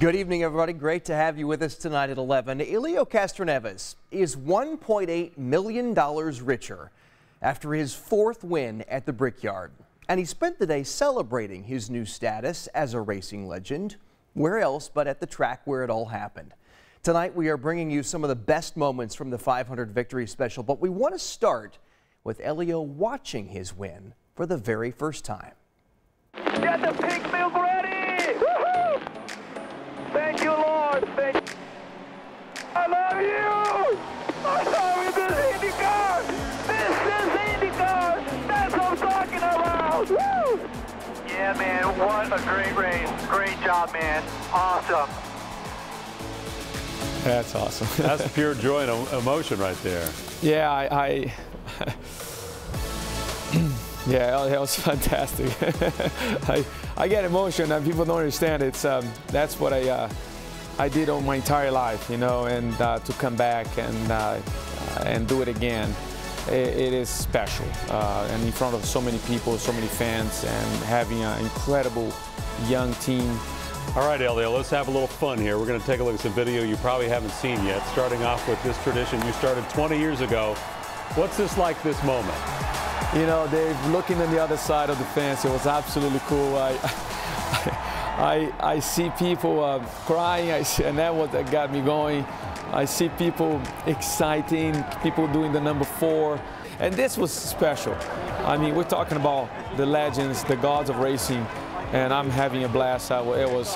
Good evening, everybody. Great to have you with us tonight at 11. Helio Castroneves is $1.8 million richer after his fourth win at the Brickyard. And he spent the day celebrating his new status as a racing legend. Where else but at the track where it all happened. Tonight, we are bringing you some of the best moments from the 500 victory special, but we want to start with Helio watching his win for the very first time. Got the pig milk ready! Woo-hoo! Thank you, Lord. Thank you. I love you. I love you. This is IndyCar. This is IndyCar. That's what I'm talking about. Woo! Yeah, man. What a great race. Great job, man. Awesome. That's awesome. That's pure joy and emotion right there. Yeah, yeah, that was fantastic. I get emotion and people don't understand. It's that's what I did all my entire life, you know, and to come back and do it again, it is special. And in front of so many people, so many fans, and having an incredible young team. All right, Helio, let's have a little fun here. We're going to take a look at some video you probably haven't seen yet. Starting off with this tradition you started 20 years ago. What's this like, this moment? You know, Dave, looking on the other side of the fence, it was absolutely cool. I see people crying, and that was that got me going. I see people exciting, people doing the number 4, and this was special. I mean, we're talking about the legends, the gods of racing, and I'm having a blast. It was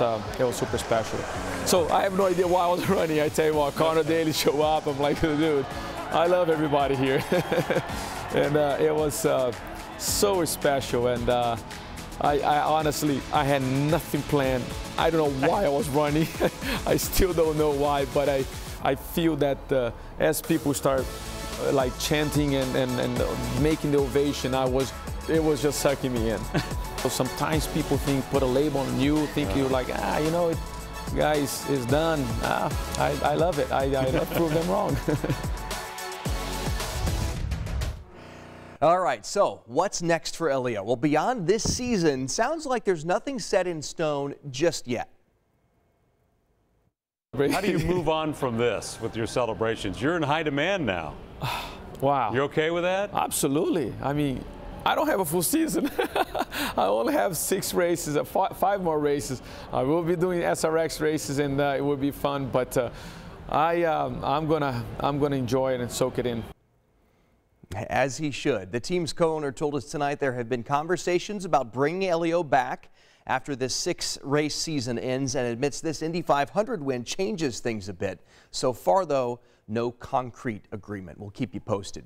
super special. So I have no idea why I was running. I tell you what, Conor Daly showed up. I'm like, dude, I love everybody here. And it was so special, and I honestly, I had nothing planned. I don't know why I was running. I still don't know why, but I feel that as people start like chanting and making the ovation, it was just sucking me in. So sometimes people think, put a label on you, think you're like, you know, it, guys, it's done. I love it. I love prove them wrong. All right, so what's next for Helio? Well, beyond this season, sounds like there's nothing set in stone just yet. How do you move on from this with your celebrations? You're in high demand now. Wow. You're okay with that? Absolutely. I mean, I don't have a full season. I only have 6 races, 5 more races. I will be doing SRX races, and it will be fun, but I'm gonna enjoy it and soak it in. As he should. The team's co-owner told us tonight there have been conversations about bringing Helio back after this 6-race season ends, and admits this Indy 500 win changes things a bit. So far, though, no concrete agreement. We'll keep you posted.